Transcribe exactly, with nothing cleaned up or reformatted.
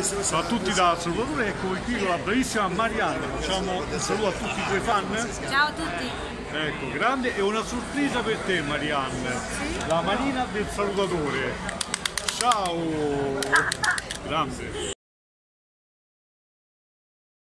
a tutti da Salutatore, ecco qui la bravissima Marianne. Facciamo un saluto a tutti i tuoi fan. Ciao a tutti. Ecco, grande, e una sorpresa per te Marianne, la Marina del Salutatore. Ciao, grande.